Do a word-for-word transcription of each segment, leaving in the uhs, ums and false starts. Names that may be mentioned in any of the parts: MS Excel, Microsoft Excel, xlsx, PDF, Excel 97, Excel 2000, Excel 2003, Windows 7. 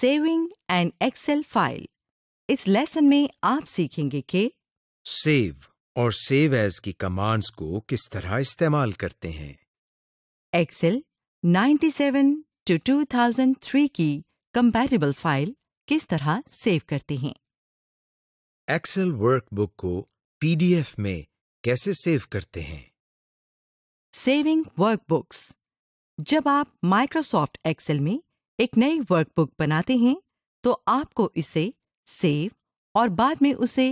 Saving an Excel file. इस lesson में आप सीखेंगे कि सेव और सेव एज की कमांड्स को किस तरह इस्तेमाल करते हैं। एक्सेल सत्तानवे टू दो हज़ार तीन की कंपैटिबल फाइल किस तरह सेव करते हैं। एक्सेल वर्कबुक को पीडीएफ में कैसे सेव करते हैं। Saving workbooks. जब आप माइक्रोसॉफ्ट एक्सेल में एक नई वर्कबुक बनाते हैं तो आपको इसे सेव और बाद में उसे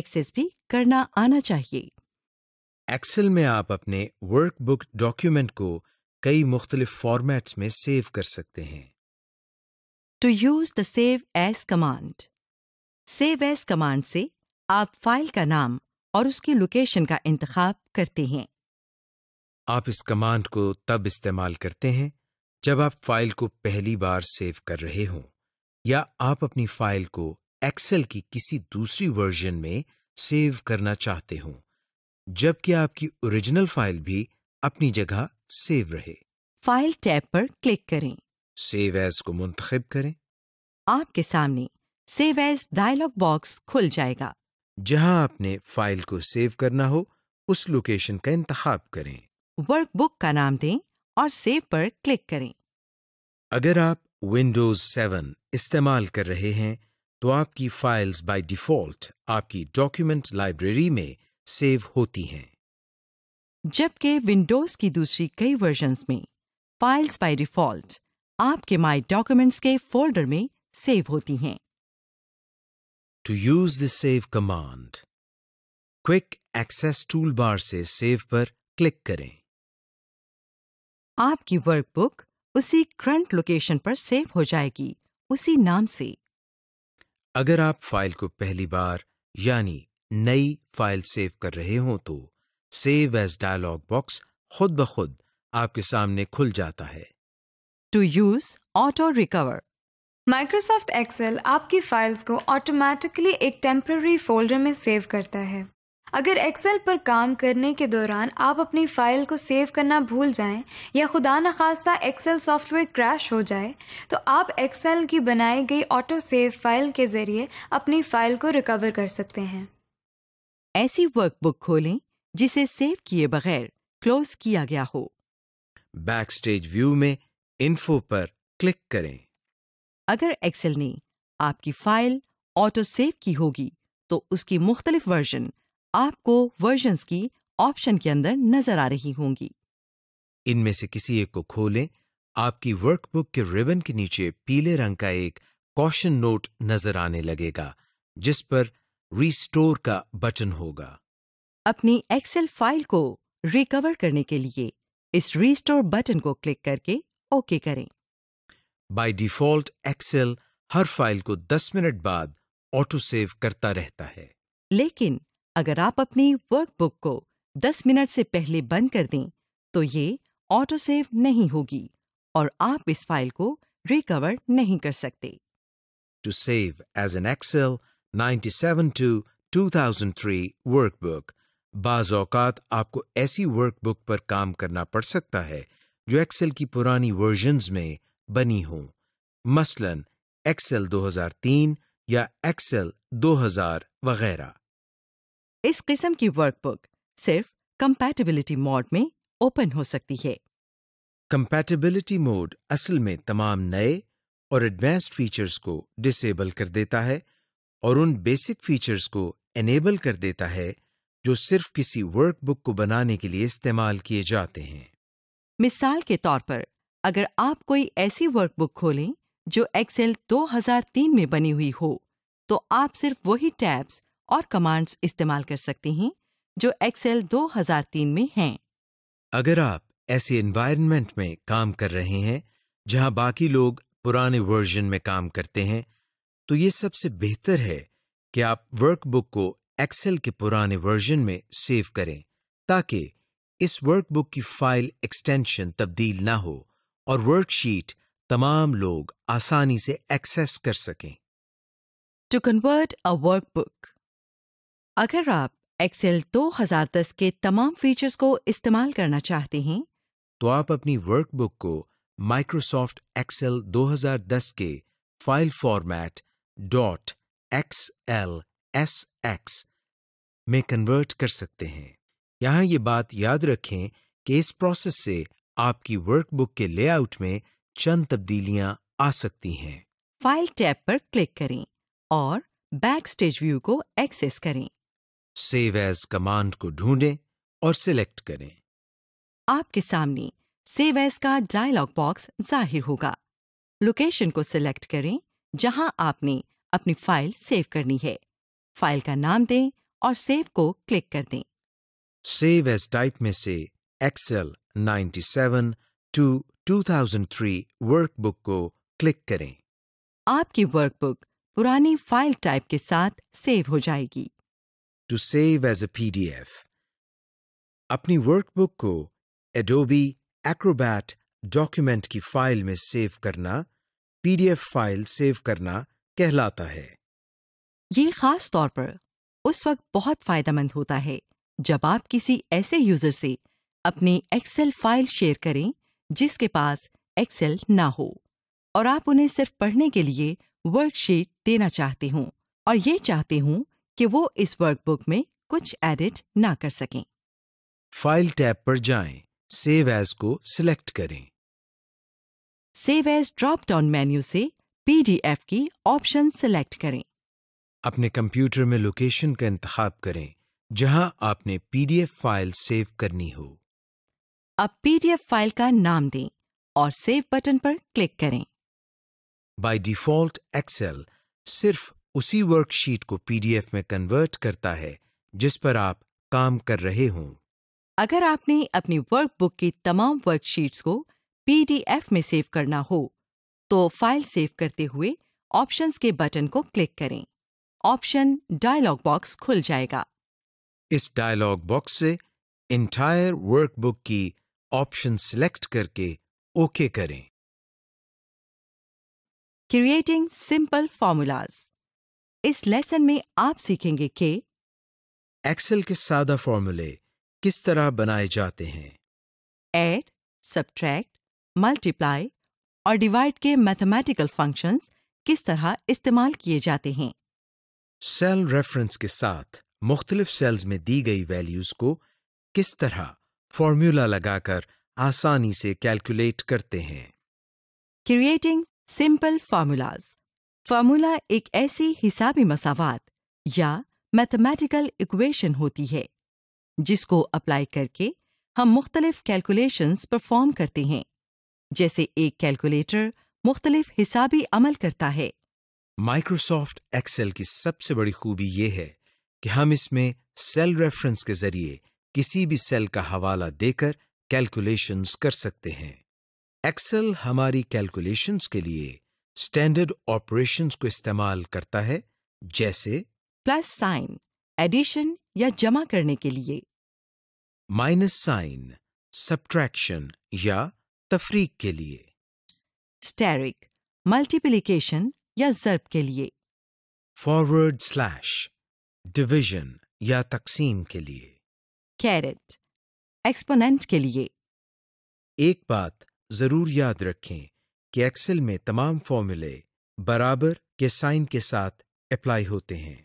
एक्सेस भी करना आना चाहिए। एक्सेल में आप अपने वर्कबुक डॉक्यूमेंट को कई मुख्तलिफ फॉर्मेट्स में सेव कर सकते हैं। To use the save as command. Save as command से आप फाइल का नाम और उसकी लोकेशन का इंतखाब करते हैं। आप इस कमांड को तब इस्तेमाल करते हैं जब आप फाइल को पहली बार सेव कर रहे हों या आप अपनी फाइल को एक्सेल की किसी दूसरी वर्जन में सेव करना चाहते हों, जबकि आपकी ओरिजिनल फाइल भी अपनी जगह सेव रहे। फाइल टैब पर क्लिक करें, सेव एज को मुंतखब करें। आपके सामने सेव एज डायलॉग बॉक्स खुल जाएगा। जहां आपने फाइल को सेव करना हो उस लोकेशन का इंतखाब करें, वर्कबुक का नाम दें और सेव पर क्लिक करें। अगर आप विंडोज सेवन इस्तेमाल कर रहे हैं तो आपकी फाइल्स बाय डिफॉल्ट आपकी डॉक्यूमेंट लाइब्रेरी में सेव होती हैं, जबकि विंडोज की दूसरी कई वर्जन्स में फाइल्स बाय डिफॉल्ट आपके माय डॉक्यूमेंट्स के फोल्डर में सेव होती हैं। To use the save command, quick access tool bar से सेव पर क्लिक करें। आपकी वर्कबुक उसी करंट लोकेशन पर सेव हो जाएगी, उसी नाम से। अगर आप फाइल को पहली बार यानी नई फाइल सेव कर रहे हो तो सेव एज डायलॉग बॉक्स खुद ब खुद आपके सामने खुल जाता है। To use auto recover. Microsoft Excel आपकी फाइल्स को ऑटोमेटिकली एक टेम्पररी फोल्डर में सेव करता है। अगर एक्सेल पर काम करने के दौरान आप अपनी फाइल को सेव करना भूल जाएं या खुदा न खास्ता एक्सेल सॉफ्टवेयर क्रैश हो जाए तो आप एक्सेल की बनाई गई ऑटो सेव फाइल के जरिए अपनी फाइल को रिकवर कर सकते हैं। ऐसी वर्कबुक खोलें जिसे सेव किए बगैर क्लोज किया गया हो। बैकस्टेज व्यू में इन्फो पर क्लिक करें। अगर एक्सेल ने आपकी फाइल ऑटो सेव की होगी तो उसकी मुख्तलिफ वर्जन आपको वर्जन्स की ऑप्शन के अंदर नजर आ रही होंगी। इनमें से किसी एक को खोलें। आपकी वर्कबुक के रिबन के नीचे पीले रंग का एक कॉशन नोट नजर आने लगेगा जिस पर रिस्टोर का बटन होगा। अपनी एक्सेल फाइल को रिकवर करने के लिए इस रिस्टोर बटन को क्लिक करके ओके करें। बाय डिफॉल्ट एक्सेल हर फाइल को दस मिनट बाद ऑटो सेव करता रहता है, लेकिन अगर आप अपनी वर्कबुक को दस मिनट से पहले बंद कर दें तो ये ऑटो सेव नहीं होगी और आप इस फाइल को रिकवर नहीं कर सकते। To save as an Excel सत्तानवे टू दो हज़ार तीन वर्कबुक। बाज़ औक़ात आपको ऐसी वर्कबुक पर काम करना पड़ सकता है जो एक्सेल की पुरानी वर्जन्स में बनी हो, मसलन एक्सेल दो हज़ार तीन या एक्सेल दो हज़ार वगैरह। इस किस्म की वर्कबुक सिर्फ कंपैटिबिलिटी मोड में ओपन हो सकती है। कंपैटिबिलिटी मोड असल में तमाम नए और एडवांस्ड फीचर्स को डिसेबल कर देता है और उन बेसिक फीचर्स को एनेबल कर देता है जो सिर्फ किसी वर्कबुक को बनाने के लिए इस्तेमाल किए जाते हैं। मिसाल के तौर पर अगर आप कोई ऐसी वर्कबुक खोलें जो एक्सेल दो हज़ार तीन में बनी हुई हो तो आप सिर्फ वही टैब्स और कमांड्स इस्तेमाल कर सकते हैं जो एक्सेल दो हज़ार तीन में हैं। अगर आप ऐसे एनवायरनमेंट में काम कर रहे हैं जहां बाकी लोग पुराने वर्जन में काम करते हैं तो ये सबसे बेहतर है कि आप वर्कबुक को एक्सेल के पुराने वर्जन में सेव करें ताकि इस वर्कबुक की फाइल एक्सटेंशन तब्दील ना हो और वर्कशीट तमाम लोग आसानी से एक्सेस कर सकें। To convert a workbook. अगर आप एक्सेल दो हज़ार दस के तमाम फीचर्स को इस्तेमाल करना चाहते हैं तो आप अपनी वर्कबुक को माइक्रोसॉफ्ट एक्सेल दो हज़ार दस के file format .xlsx में कन्वर्ट कर सकते हैं। यहाँ ये बात याद रखें कि इस प्रोसेस से आपकी वर्कबुक के लेआउट में चंद तब्दीलियां आ सकती हैं। फाइल टैब पर क्लिक करें और बैकस्टेज व्यू को एक्सेस करें। सेव एज कमांड को ढूंढें और सिलेक्ट करें। आपके सामने सेव एज का डायलॉग बॉक्स जाहिर होगा। लोकेशन को सिलेक्ट करें जहां आपने अपनी फाइल सेव करनी है। फाइल का नाम दें और सेव को क्लिक कर दें। सेव एज टाइप में से Excel ninety seven to two thousand three workbook को क्लिक करें। आपकी वर्कबुक पुरानी फाइल टाइप के साथ सेव हो जाएगी। To save as a PDF, अपनी वर्कबुक को एडोबी एक्रोबैट डॉक्यूमेंट की फाइल में सेव करना पीडीएफ फाइल सेव करना कहलाता है। ये खास तौर पर उस वक्त बहुत फायदेमंद होता है जब आप किसी ऐसे यूजर से अपनी एक्सेल फाइल शेयर करें जिसके पास एक्सेल ना हो और आप उन्हें सिर्फ पढ़ने के लिए वर्कशीट देना चाहते हों और ये चाहते हों कि वो इस वर्कबुक में कुछ एडिट ना कर सकें। फाइल टैब पर जाएं, सेव एज को सिलेक्ट करें। Save as drop down menu से पीडीएफ की ऑप्शन सिलेक्ट करें। अपने कंप्यूटर में लोकेशन का इंतखाब करें जहां आपने पीडीएफ फाइल सेव करनी हो। अब पीडीएफ फाइल का नाम दें और सेव बटन पर क्लिक करें। बाय डिफॉल्ट एक्सेल सिर्फ उसी वर्कशीट को पीडीएफ में कन्वर्ट करता है जिस पर आप काम कर रहे हों। अगर आपने अपनी वर्कबुक की तमाम वर्कशीट्स को पीडीएफ में सेव करना हो तो फाइल सेव करते हुए ऑप्शंस के बटन को क्लिक करें। ऑप्शन डायलॉग बॉक्स खुल जाएगा। इस डायलॉग बॉक्स से इंटायर वर्कबुक की ऑप्शन सिलेक्ट करके ओके करें। क्रिएटिंग सिंपल फॉर्मूलाज, इस लेसन में आप सीखेंगे कि एक्सेल के सादा फॉर्मूले किस तरह बनाए जाते हैं। ऐड, सब्ट्रैक्ट, मल्टीप्लाई और डिवाइड के मैथमेटिकल फंक्शंस किस तरह इस्तेमाल किए जाते हैं। सेल रेफरेंस के साथ मुख्तलिफ सेल्स में दी गई वैल्यूज को किस तरह फॉर्मूला लगाकर आसानी से कैलकुलेट करते हैं। क्रिएटिंग सिंपल फार्मूलाज, फार्मूला एक ऐसी हिसाबी मसावात या मैथमेटिकल इक्वेशन होती है जिसको अप्लाई करके हम मुख्तलिफ कैलकुलेशंस परफॉर्म करते हैं, जैसे एक कैलकुलेटर मुख्तलिफ हिसाबी अमल करता है। माइक्रोसॉफ्ट एक्सेल की सबसे बड़ी खूबी यह है कि हम इसमें सेल रेफरेंस के जरिए किसी भी सेल का हवाला देकर कैलकुलेशंस कर सकते हैं। एक्सेल हमारी कैलकुलेशंस के लिए स्टैंडर्ड ऑपरेशंस को इस्तेमाल करता है, जैसे प्लस साइन एडिशन या जमा करने के लिए, माइनस साइन सब्ट्रैक्शन या तफरीक के लिए, स्टेरिक मल्टीप्लिकेशन या ज़र्ब के लिए, फॉरवर्ड स्लैश डिवीजन या तकसीम के लिए, कैरेट एक्सपोनेंट के लिए। एक बात जरूर याद रखें कि एक्सेल में तमाम फॉर्मूले बराबर के साइन के साथ अप्लाई होते हैं।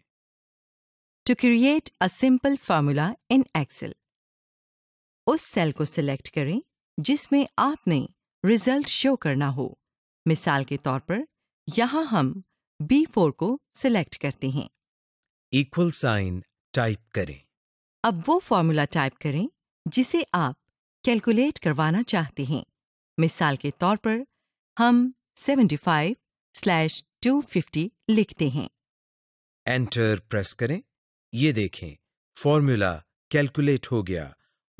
To create a simple formula in Excel, उस सेल को सिलेक्ट करें जिसमें आपने रिजल्ट शो करना हो। मिसाल के तौर पर यहाँ हम बी फोर को सिलेक्ट करते हैं। इक्वल साइन टाइप करें। अब वो फॉर्मूला टाइप करें जिसे आप कैलकुलेट करवाना चाहते हैं। मिसाल के तौर पर हम seventy five slash two fifty लिखते हैं। एंटर प्रेस करें। ये देखें फॉर्मूला कैलकुलेट हो गया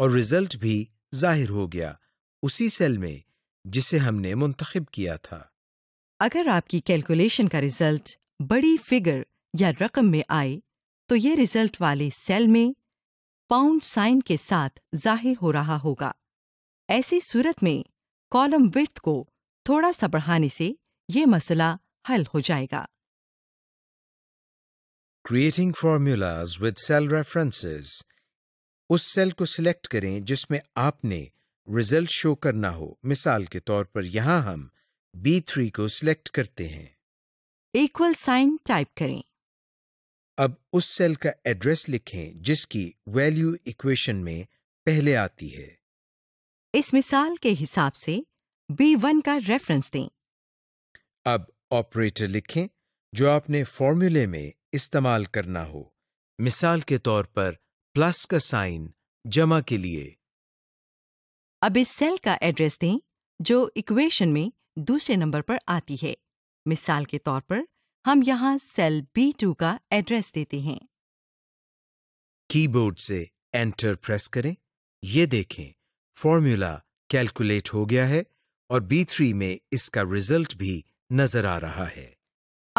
और रिजल्ट भी जाहिर हो गया उसी सेल में जिसे हमने मुंतखब किया था। अगर आपकी कैलकुलेशन का रिजल्ट बड़ी फिगर या रकम में आए तो ये रिजल्ट वाले सेल में पाउंड साइन के साथ जाहिर हो रहा होगा। ऐसी सूरत में कॉलम विड्थ को थोड़ा सा बढ़ाने से ये मसला हल हो जाएगा। Creating formulas with cell references, उस सेल को सिलेक्ट करें जिसमें आपने रिजल्ट शो करना हो। मिसाल के तौर पर यहाँ हम बी थ्री को सिलेक्ट करते हैं। इक्वल साइन टाइप करें। अब उस सेल का एड्रेस लिखें जिसकी वैल्यू इक्वेशन में पहले आती है। इस मिसाल के हिसाब से बी वन का रेफरेंस दें। अब ऑपरेटर लिखें जो आपने फॉर्मूले में इस्तेमाल करना हो, मिसाल के तौर पर प्लस का साइन जमा के लिए। अब इस सेल का एड्रेस दें जो इक्वेशन में दूसरे नंबर पर आती है, मिसाल के तौर पर हम यहाँ सेल बी टू का एड्रेस देते हैं। कीबोर्ड से एंटर प्रेस करें। ये देखें फॉर्मूला कैलकुलेट हो गया है और बी थ्री में इसका रिजल्ट भी नजर आ रहा है।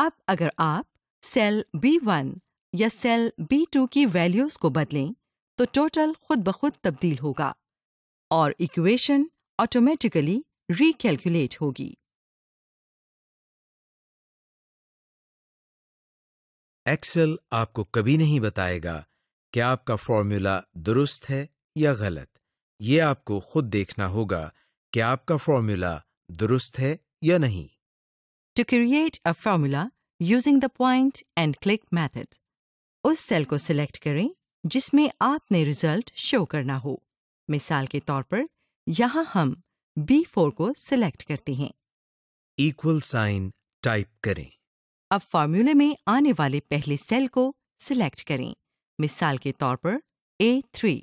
अब अगर आप सेल बी वन या सेल बी टू की वैल्यूज को बदलें तो टोटल खुद ब खुद तब्दील होगा और इक्वेशन ऑटोमेटिकली रिकैलकुलेट होगी। एक्सेल आपको कभी नहीं बताएगा कि आपका फॉर्मूला दुरुस्त है या गलत। ये आपको खुद देखना होगा कि आपका फॉर्मूला दुरुस्त है या नहीं। To create a formula using the point and click method, उस सेल को सिलेक्ट करें जिसमें आपने रिजल्ट शो करना हो, मिसाल के तौर पर यहाँ हम बी फोर को सिलेक्ट करते हैं। इक्वल साइन टाइप करें। अब फॉर्मूले में आने वाले पहले सेल को सिलेक्ट करें, मिसाल के तौर पर ए थ्री।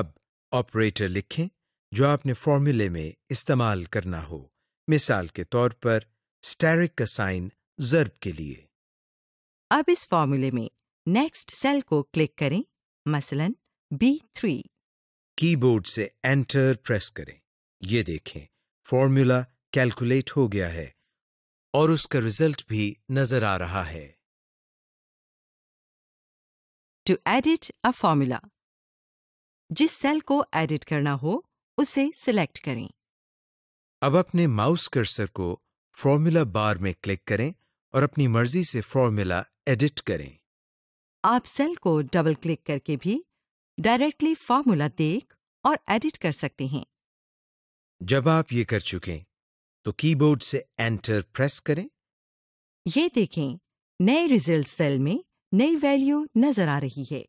अब ऑपरेटर लिखें जो आपने फॉर्मूले में इस्तेमाल करना हो, मिसाल के तौर पर स्टेरिक का साइन जर्ब के लिए। अब इस फॉर्मूले में नेक्स्ट सेल को क्लिक करें, मसलन बी थ्री। कीबोर्ड से एंटर प्रेस करें। ये देखें फॉर्मूला कैलकुलेट हो गया है और उसका रिजल्ट भी नजर आ रहा है। टू एडिट अ फॉर्मूला, जिस सेल को एडिट करना हो उसे सिलेक्ट करें। अब अपने माउस कर्सर को फॉर्मूला बार में क्लिक करें और अपनी मर्जी से फॉर्मूला एडिट करें। आप सेल को डबल क्लिक करके भी डायरेक्टली फॉर्मूला देख और एडिट कर सकते हैं। जब आप ये कर चुके तो कीबोर्ड से एंटर प्रेस करें। ये देखें नए रिजल्ट सेल में नई वैल्यू नजर आ रही है।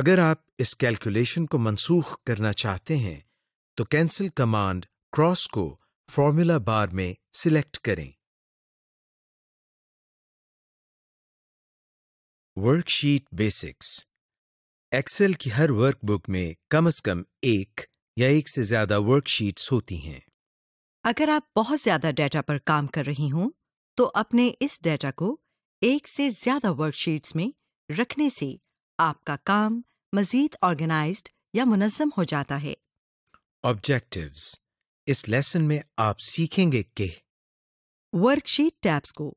अगर आप इस कैलकुलेशन को मंसूख करना चाहते हैं तो कैंसिल कमांड क्रॉस को फॉर्मूला बार में सिलेक्ट करें। Worksheet basics. एक्सेल की हर वर्कबुक में कम से कम एक या एक से ज्यादा वर्कशीट्स होती हैं। अगर आप बहुत ज्यादा डाटा पर काम कर रही हों तो अपने इस डाटा को एक से ज्यादा वर्कशीट्स में रखने से आपका काम मजीद ऑर्गेनाइज्ड या मुनज़्ज़म हो जाता है। ऑब्जेक्टिव्स। इस लेसन में आप सीखेंगे कि वर्कशीट टैब्स को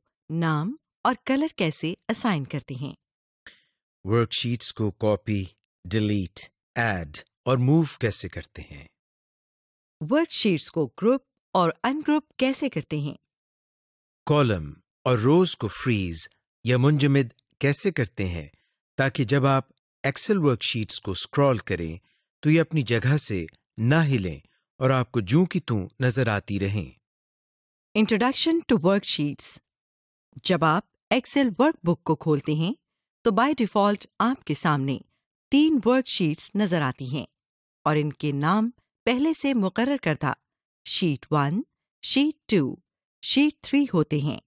नाम और कलर कैसे असाइन करते हैं, वर्कशीट्स को कॉपी, डिलीट, ऐड और मूव कैसे करते हैं, वर्कशीट्स को ग्रुप और अनग्रुप कैसे करते हैं, कॉलम और रोज को फ्रीज या मुंजमिद कैसे करते हैं ताकि जब आप एक्सेल वर्कशीट्स को स्क्रॉल करें तो ये अपनी जगह से ना हिलें और आपको जूं की तूं नजर आती रहें। Introduction to worksheets. जब आप एक्सेल वर्कबुक को खोलते हैं तो बाय डिफॉल्ट आपके सामने तीन वर्कशीट्स नजर आती हैं और इनके नाम पहले से मुकर्रर करदा sheet one, sheet two, sheet three होते हैं।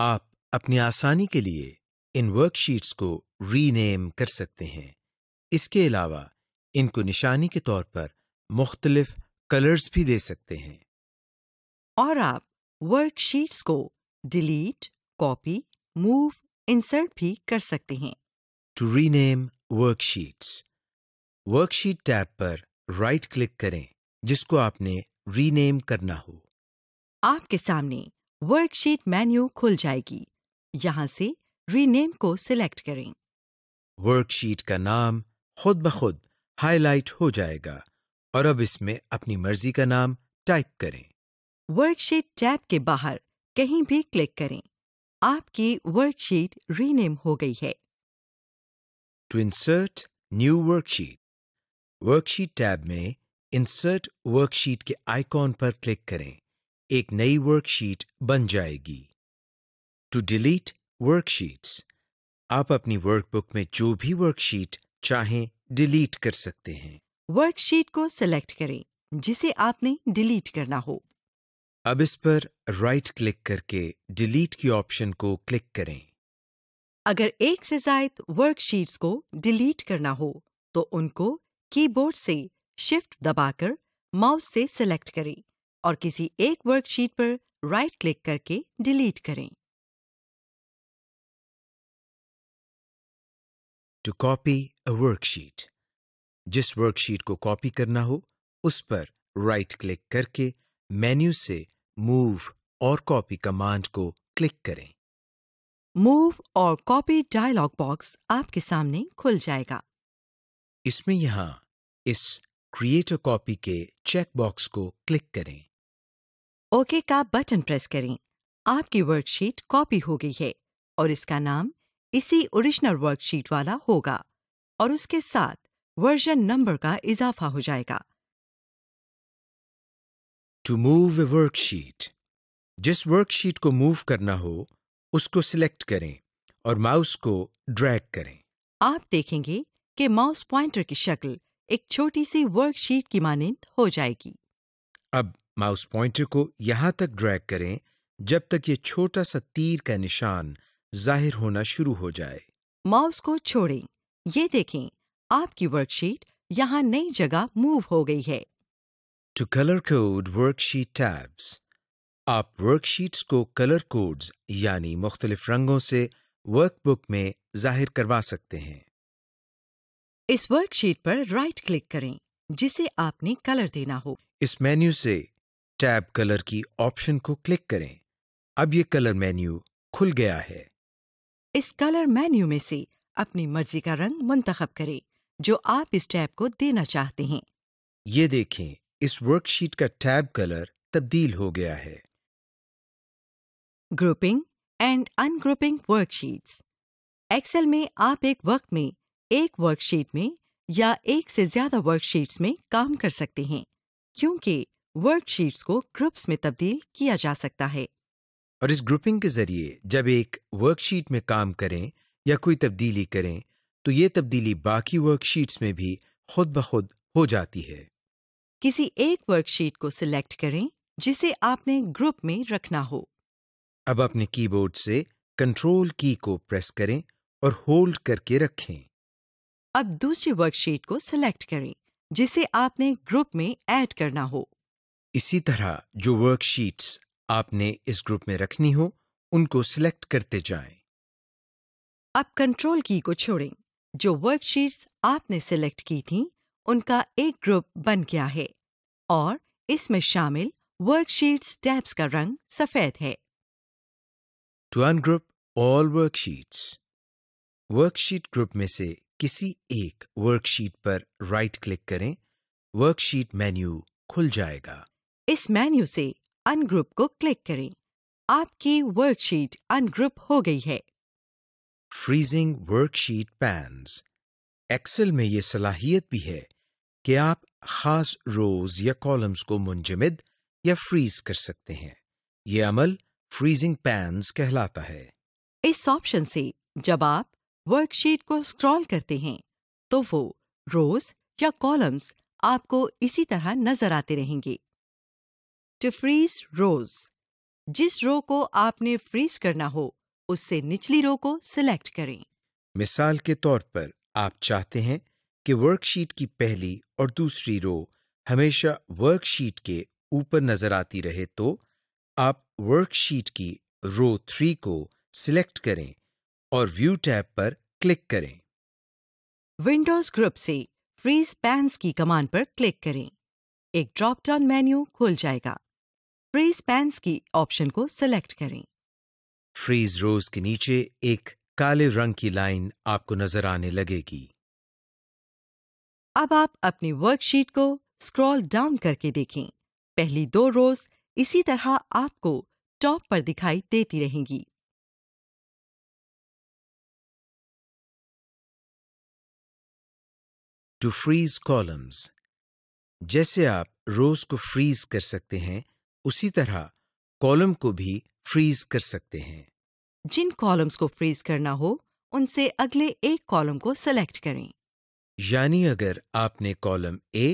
आप अपनी आसानी के लिए इन वर्कशीट्स को रीनेम कर सकते हैं। इसके अलावा इनको निशानी के तौर पर मुख्तलिफ कलर्स भी दे सकते हैं। और आप वर्कशीट्स को डिलीट, कॉपी, मूव, इंसर्ट भी कर सकते हैं। To rename worksheets, worksheet tab पर राइट क्लिक करें जिसको आपने रीनेम करना हो। आपके सामने वर्कशीट मेन्यू खुल जाएगी। यहाँ से रीनेम को सिलेक्ट करें। वर्कशीट का नाम खुद ब खुद हाईलाइट हो जाएगा और अब इसमें अपनी मर्जी का नाम टाइप करें। वर्कशीट टैब के बाहर कहीं भी क्लिक करें। आपकी वर्कशीट रीनेम हो गई है। To insert new worksheet, worksheet tab में इंसर्ट वर्कशीट के आइकॉन पर क्लिक करें। एक नई वर्कशीट बन जाएगी। To delete worksheets. आप अपनी वर्कबुक में जो भी वर्कशीट चाहें डिलीट कर सकते हैं। वर्कशीट को सिलेक्ट करें जिसे आपने डिलीट करना हो। अब इस पर राइट क्लिक करके डिलीट की ऑप्शन को क्लिक करें। अगर एक से ज्यादा वर्कशीट्स को डिलीट करना हो तो उनको कीबोर्ड से शिफ्ट दबाकर माउस से सिलेक्ट करें और किसी एक वर्कशीट पर राइट क्लिक करके डिलीट करें। टू कॉपी अ वर्कशीट, जिस वर्कशीट को कॉपी करना हो उस पर राइट क्लिक करके मेन्यू से मूव और कॉपी कमांड को क्लिक करें। मूव और कॉपी डायलॉग बॉक्स आपके सामने खुल जाएगा। इसमें यहाँ इस क्रिएट अ कॉपी के चेक बॉक्स को क्लिक करें। ओके का बटन प्रेस करें। आपकी वर्कशीट कॉपी हो गई है और इसका नाम इसी ओरिजिनल वर्कशीट वाला होगा और उसके साथ वर्जन नंबर का इजाफा हो जाएगा। टू मूव ए वर्कशीट, जिस वर्कशीट को मूव करना हो उसको सिलेक्ट करें और माउस को ड्रैग करें। आप देखेंगे कि माउस पॉइंटर की शक्ल एक छोटी सी वर्कशीट की मानंद हो जाएगी। अब माउस पॉइंटर को यहाँ तक ड्रैग करें जब तक ये छोटा सा तीर का निशान जाहिर होना शुरू हो जाए। माउस को छोड़ें। ये देखें आपकी वर्कशीट यहाँ नई जगह मूव हो गई है। To colour code worksheet tabs, आप वर्कशीट्स को कलर कोड्स यानी मुख्तलिफ रंगों से वर्कबुक में जाहिर करवा सकते हैं। इस वर्कशीट पर राइट क्लिक करें जिसे आपने कलर देना हो। इस मेन्यू से टैब कलर की ऑप्शन को क्लिक करें। अब ये कलर मेन्यू खुल गया है। इस कलर मेन्यू में से अपनी मर्जी का रंग मुंतखब करें जो आप इस टैब को देना चाहते हैं। ये देखें इस वर्कशीट का टैब कलर तब्दील हो गया है। Grouping and ungrouping worksheets. Excel में आप एक वक्त में एक वर्कशीट में या एक से ज्यादा वर्कशीट्स में काम कर सकते हैं क्योंकि वर्कशीट्स को ग्रुप्स में तब्दील किया जा सकता है। और इस ग्रुपिंग के जरिए जब एक वर्कशीट में काम करें या कोई तब्दीली करें तो ये तब्दीली बाकी वर्कशीट्स में भी खुद ब खुद हो जाती है। किसी एक वर्कशीट को सिलेक्ट करें जिसे आपने ग्रुप में रखना हो। अब अपने कीबोर्ड से कंट्रोल की को प्रेस करें और होल्ड करके रखें। अब दूसरी वर्कशीट को सिलेक्ट करें जिसे आपने ग्रुप में ऐड करना हो। इसी तरह जो वर्कशीट्स आपने इस ग्रुप में रखनी हो उनको सिलेक्ट करते जाएं। अब कंट्रोल की को छोड़ें। जो वर्कशीट्स आपने सिलेक्ट की थीं उनका एक ग्रुप बन गया है और इसमें शामिल वर्कशीट्स टैब्स का रंग सफेद है। To ungroup all worksheets, worksheet group में से किसी एक वर्कशीट पर राइट क्लिक करें। वर्कशीट मेन्यू खुल जाएगा। इस मेन्यू से अनग्रुप को क्लिक करें। आपकी वर्कशीट अनग्रुप हो गई है। फ्रीजिंग वर्कशीट पैन्स, एक्सेल में ये सलाहियत भी है कि आप खास रोज या कॉलम्स को मुंजमद या फ्रीज कर सकते हैं। ये अमल फ्रीजिंग पैन्स कहलाता है। इस ऑप्शन से जब आप वर्कशीट को स्क्रॉल करते हैं तो वो रोज या कॉलम्स आपको इसी तरह नजर आते रहेंगे। टू फ्रीज रोज, जिस रो को आपने फ्रीज करना हो उससे निचली रो को सिलेक्ट करें। मिसाल के तौर पर आप चाहते हैं कि वर्कशीट की पहली और दूसरी रो हमेशा वर्कशीट के ऊपर नजर आती रहे तो आप वर्कशीट की रो थ्री को सिलेक्ट करें और व्यू टैब पर क्लिक करें। विंडोज ग्रुप से फ्रीज पैन्स की कमांड पर क्लिक करें। एक ड्रॉप डाउन मेन्यू खुल जाएगा। फ्रीज पैन्स की ऑप्शन को सिलेक्ट करें। फ्रीज रोज के नीचे एक काले रंग की लाइन आपको नजर आने लगेगी। अब आप अपनी वर्कशीट को स्क्रॉल डाउन करके देखें। पहली दो रोज इसी तरह आपको टॉप पर दिखाई देती रहेंगी। टू फ्रीज कॉलम्स, जैसे आप रोज को फ्रीज कर सकते हैं उसी तरह कॉलम को भी फ्रीज कर सकते हैं। जिन कॉलम्स को फ्रीज करना हो उनसे अगले एक कॉलम को सेलेक्ट करें। यानी अगर आपने कॉलम ए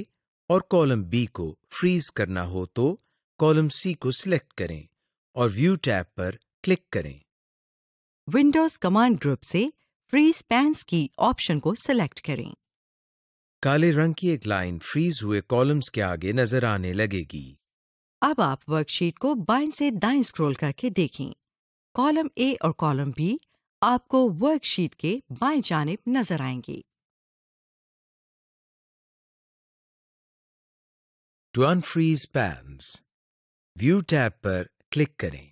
और कॉलम बी को फ्रीज करना हो तो कॉलम सी को सिलेक्ट करें और व्यू टैब पर क्लिक करें। विंडोज कमांड ग्रुप से फ्रीज पैन्स की ऑप्शन को सिलेक्ट करें। काले रंग की एक लाइन फ्रीज हुए कॉलम्स के आगे नजर आने लगेगी। अब आप वर्कशीट को बाएं से दाएं स्क्रॉल करके देखें। कॉलम ए और कॉलम बी आपको वर्कशीट के बाएं जानिब नजर आएंगे। To unfreeze panes, view tab पर क्लिक करें।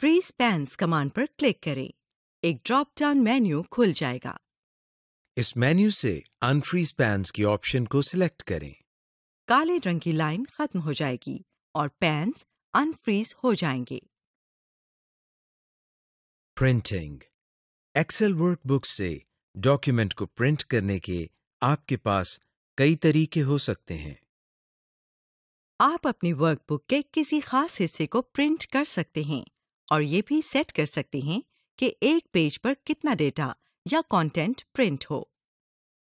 फ्रीज पैन्स कमांड पर क्लिक करें। एक ड्रॉप डाउन मेन्यू खुल जाएगा। इस मेन्यू से अनफ्रीज पैन्स की ऑप्शन को सिलेक्ट करें। काले रंग की लाइन खत्म हो जाएगी और पैन्स अनफ्रीज हो जाएंगे। प्रिंटिंग, एक्सेल वर्कबुक से डॉक्यूमेंट को प्रिंट करने के आपके पास कई तरीके हो सकते हैं। आप अपनी वर्कबुक के किसी खास हिस्से को प्रिंट कर सकते हैं और ये भी सेट कर सकते हैं कि एक पेज पर कितना डेटा या कंटेंट प्रिंट हो।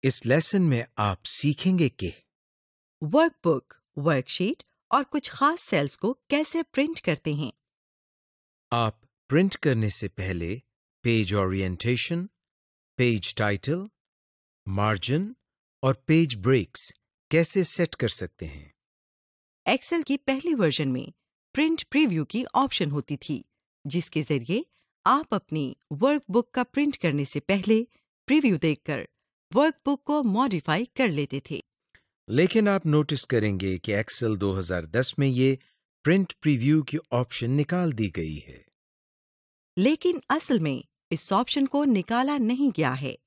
इस लेसन में आप सीखेंगे कि वर्कबुक, वर्कशीट और कुछ खास सेल्स को कैसे प्रिंट करते हैं। आप प्रिंट करने से पहले page orientation, page title, margin और पेज ब्रेक्स कैसे सेट कर सकते हैं। एक्सेल की पहली वर्जन में प्रिंट प्रीव्यू की ऑप्शन होती थी, जिसके जरिए आप अपनी वर्कबुक का प्रिंट करने से पहले प्रीव्यू देखकर वर्कबुक को मॉडिफाई कर लेते थे। लेकिन आप नोटिस करेंगे कि एक्सेल दो हज़ार दस में ये प्रिंट प्रीव्यू की ऑप्शन निकाल दी गई है। लेकिन असल में इस ऑप्शन को निकाला नहीं गया है,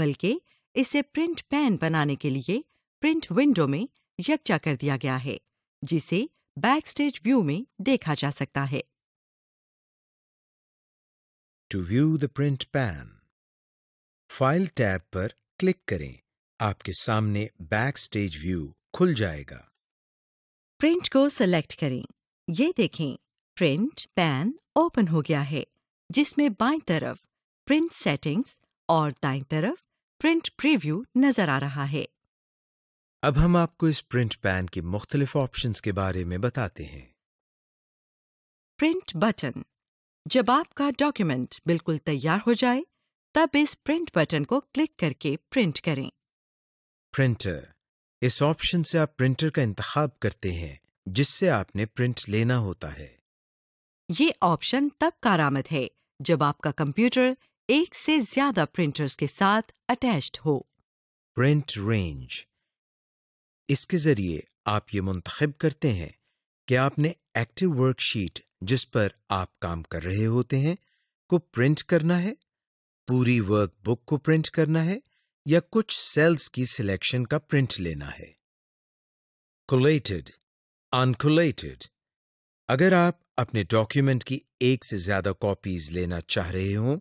बल्कि इसे प्रिंट पैन बनाने के लिए प्रिंट विंडो में यकजा कर दिया गया है, जिसे बैकस्टेज व्यू में देखा जा सकता है। To view the print pan, file tab पर क्लिक करें। आपके सामने बैकस्टेज व्यू खुल जाएगा। प्रिंट को सेलेक्ट करें। ये देखें, प्रिंट पैन ओपन हो गया है, जिसमें बाईं तरफ प्रिंट सेटिंग्स और दाईं तरफ प्रिंट प्रीव्यू नजर आ रहा है। अब हम आपको इस प्रिंट पैन के मुख्तलिफ ऑप्शंस के बारे में बताते हैं। प्रिंट बटन, जब आपका डॉक्यूमेंट बिल्कुल तैयार हो जाए तब इस प्रिंट बटन को क्लिक करके प्रिंट करें। प्रिंटर, इस ऑप्शन से आप प्रिंटर का इंतखाब करते हैं जिससे आपने प्रिंट लेना होता है। ये ऑप्शन तब कारामद है जब आपका कंप्यूटर एक से ज्यादा प्रिंटर्स के साथ अटैच्ड हो। प्रिंट रेंज, इसके जरिए आप ये मुंतखब करते हैं कि आपने एक्टिव वर्कशीट जिस पर आप काम कर रहे होते हैं को प्रिंट करना है, पूरी वर्कबुक को प्रिंट करना है या कुछ सेल्स की सिलेक्शन का प्रिंट लेना है। कोलेटेड, अनकोलेटेड, अगर आप अपने डॉक्यूमेंट की एक से ज्यादा कॉपीज लेना चाह रहे हो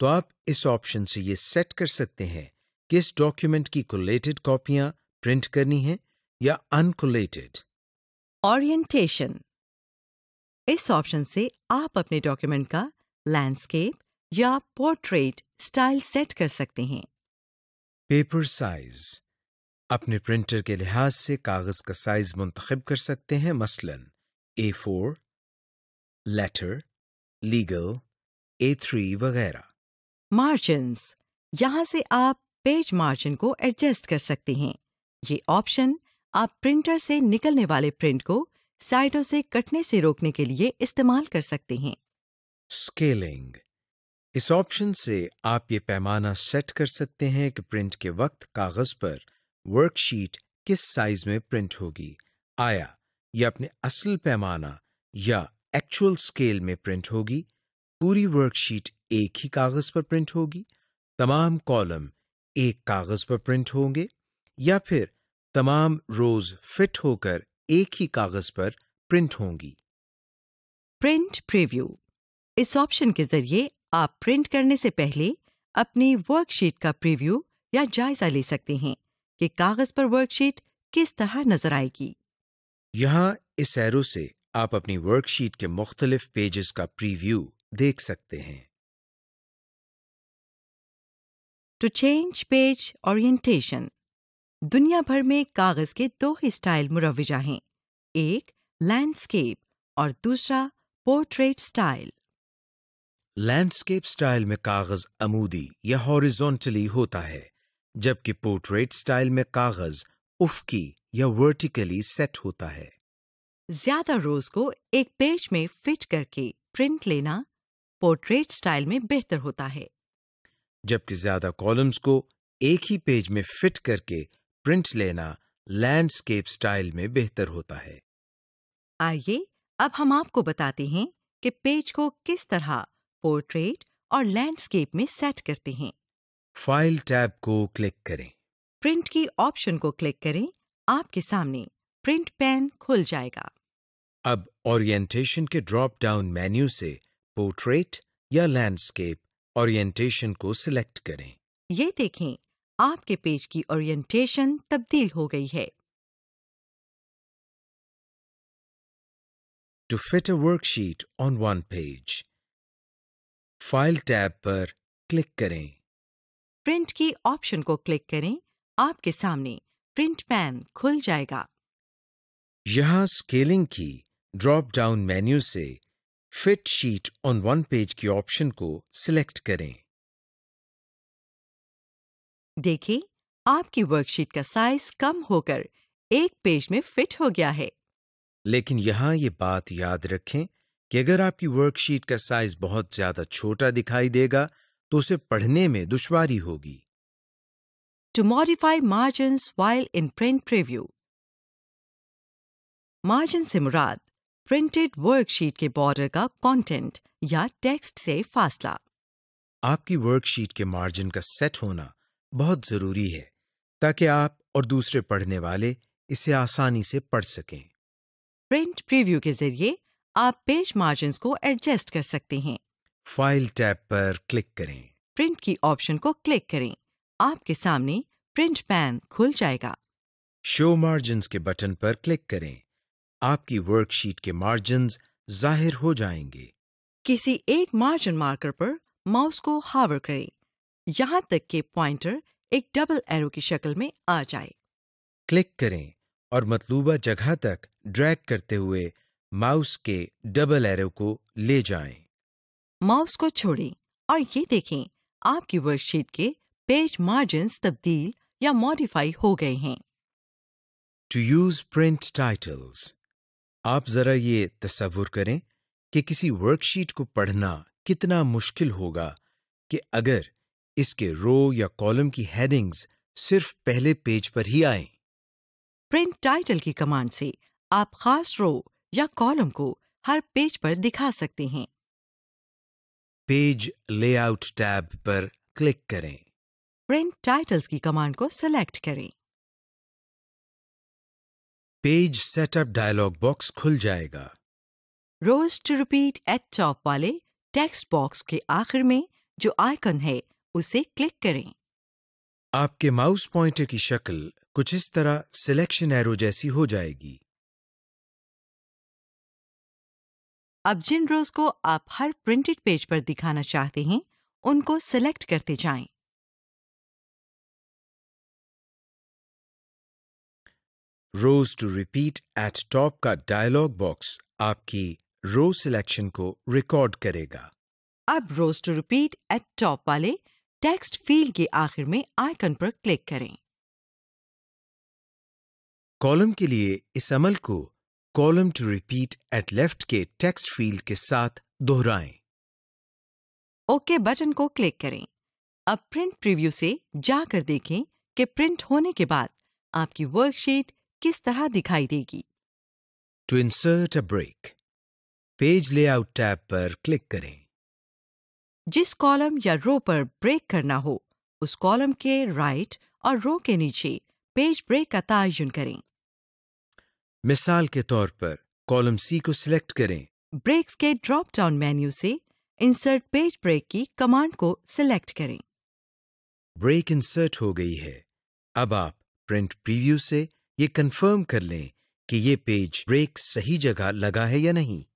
तो आप इस ऑप्शन से ये सेट कर सकते हैं कि इस डॉक्यूमेंट की कोलेटेड कॉपियां प्रिंट करनी है या अनकोलेटेड। ओरिएंटेशन, इस ऑप्शन से आप अपने डॉक्यूमेंट का लैंडस्केप या पोर्ट्रेट स्टाइल सेट कर सकते हैं। पेपर साइज, अपने प्रिंटर के लिहाज से कागज का साइज मुंतखब कर सकते हैं, मसलन A four, letter, legal, A three वगैरह। मार्जिन्स, यहाँ से आप पेज मार्जिन को एडजस्ट कर सकते हैं। ये ऑप्शन आप प्रिंटर से निकलने वाले प्रिंट को साइडों से कटने से रोकने के लिए इस्तेमाल कर सकते हैं। स्केलिंग, इस ऑप्शन से आप ये पैमाना सेट कर सकते हैं कि प्रिंट के वक्त कागज पर वर्कशीट किस साइज में प्रिंट होगी, आया ये अपने असल पैमाना या एक्चुअल स्केल में प्रिंट होगी, पूरी वर्कशीट एक ही कागज पर प्रिंट होगी, तमाम कॉलम एक कागज पर प्रिंट होंगे या फिर तमाम रोज फिट होकर एक ही कागज पर प्रिंट होंगी। प्रिंट प्रीव्यू, इस ऑप्शन के जरिए आप प्रिंट करने से पहले अपनी वर्कशीट का प्रीव्यू या जायजा ले सकते हैं कि कागज पर वर्कशीट किस तरह नजर आएगी। यहाँ इस एरो से आप अपनी वर्कशीट के मुख्तलिफ पेजेस का प्रीव्यू देख सकते हैं। टू चेंज पेज ओरिएंटेशन, दुनिया भर में कागज के दो ही स्टाइल मुरव्विजा हैं, एक लैंडस्केप और दूसरा पोर्ट्रेट स्टाइल। लैंडस्केप स्टाइल में कागज अमूदी या हॉरिजॉन्टली होता है, जबकि पोर्ट्रेट स्टाइल में कागज उफकी या वर्टिकली सेट होता है। ज्यादा रोज को एक पेज में फिट करके प्रिंट लेना पोर्ट्रेट स्टाइल में बेहतर होता है, जबकि ज्यादा कॉलम्स को एक ही पेज में फिट करके प्रिंट लेना लैंडस्केप स्टाइल में बेहतर होता है। आइए अब हम आपको बताते हैं कि पेज को किस तरह पोर्ट्रेट और लैंडस्केप में सेट करते हैं। फाइल टैब को क्लिक करें, प्रिंट की ऑप्शन को क्लिक करें। आपके सामने प्रिंट पैन खुल जाएगा। अब ओरिएंटेशन के ड्रॉप डाउन मेन्यू से पोर्ट्रेट या लैंडस्केप ओरिएंटेशन को सिलेक्ट करें। ये देखें, आपके पेज की ओरिएंटेशन तब्दील हो गई है। To fit a worksheet on one page, file tab पर क्लिक करें, प्रिंट की ऑप्शन को क्लिक करें। आपके सामने प्रिंट पैन खुल जाएगा। यहाँ स्केलिंग की ड्रॉप डाउन मेन्यू से fit sheet on one page की ऑप्शन को सिलेक्ट करें। देखिए, आपकी वर्कशीट का साइज कम होकर एक पेज में फिट हो गया है। लेकिन यहाँ ये बात याद रखें कि अगर आपकी वर्कशीट का साइज बहुत ज्यादा छोटा दिखाई देगा तो उसे पढ़ने में दुश्वारी होगी। To modify margins while in print preview, margin से मुराद प्रिंटेड वर्कशीट के बॉर्डर का कंटेंट या टेक्स्ट से फासला। आपकी वर्कशीट के मार्जिन का सेट होना बहुत जरूरी है ताकि आप और दूसरे पढ़ने वाले इसे आसानी से पढ़ सकें। प्रिंट प्रीव्यू के जरिए आप पेज मार्जिन्स को एडजस्ट कर सकते हैं। फाइल टैब पर क्लिक करें, प्रिंट की ऑप्शन को क्लिक करें। आपके सामने प्रिंट पैन खुल जाएगा। शो मार्जिन्स के बटन पर क्लिक करें, आपकी वर्कशीट के मार्जिन्स जाहिर हो जाएंगे। किसी एक मार्जिन मार्कर पर माउस को हावर करें यहाँ तक कि पॉइंटर एक डबल एरो की शक्ल में आ जाए। क्लिक करें और मतलूबा जगह तक ड्रैग करते हुए माउस के डबल एरो को ले जाएं। माउस को छोड़ें और ये देखें, आपकी वर्कशीट के पेज मार्जिन्स तब्दील या मॉडिफाई हो गए हैं। टू यूज प्रिंट टाइटल्स, आप जरा ये तस्वुर करें कि किसी वर्कशीट को पढ़ना कितना मुश्किल होगा कि अगर इसके रो या कॉलम की हेडिंग्स सिर्फ पहले पेज पर ही आएं। प्रिंट टाइटल की कमांड से आप खास रो या कॉलम को हर पेज पर दिखा सकते हैं। पेज लेआउट टैब पर क्लिक करें, प्रिंट टाइटल्स की कमांड को सिलेक्ट करें। पेज सेटअप डायलॉग बॉक्स खुल जाएगा। Rows to repeat at top वाले टेक्स्ट बॉक्स के आखिर में जो आइकन है उसे क्लिक करें। आपके माउस पॉइंटर की शक्ल कुछ इस तरह सिलेक्शन एरो जैसी हो जाएगी। अब जिन रोज को आप हर प्रिंटेड पेज पर दिखाना चाहते हैं उनको सिलेक्ट करते जाएं। Rows to repeat at top का डायलॉग बॉक्स आपकी रो सिलेक्शन को रिकॉर्ड करेगा। अब rows to repeat at top वाले टेक्स्ट फील्ड के आखिर में आइकन पर क्लिक करें। कॉलम के लिए इस अमल को column to repeat at left के टेक्स्ट फील्ड के साथ दोहराएं। ओके बटन को क्लिक करें। अब प्रिंट प्रीव्यू से जाकर देखें कि प्रिंट होने के बाद आपकी वर्कशीट किस तरह दिखाई देगी। To insert a break, page layout tab पर क्लिक करें। जिस कॉलम या रो पर ब्रेक करना हो उस कॉलम के राइट और रो के नीचे पेज ब्रेक का तायुन करें। मिसाल के तौर पर कॉलम सी को सिलेक्ट करें। ब्रेक्स के ड्रॉप डाउन मेन्यू से इंसर्ट पेज ब्रेक की कमांड को सिलेक्ट करें। ब्रेक इंसर्ट हो गई है। अब आप प्रिंट प्रीव्यू से ये कंफर्म कर लें कि ये पेज ब्रेक सही जगह लगा है या नहीं।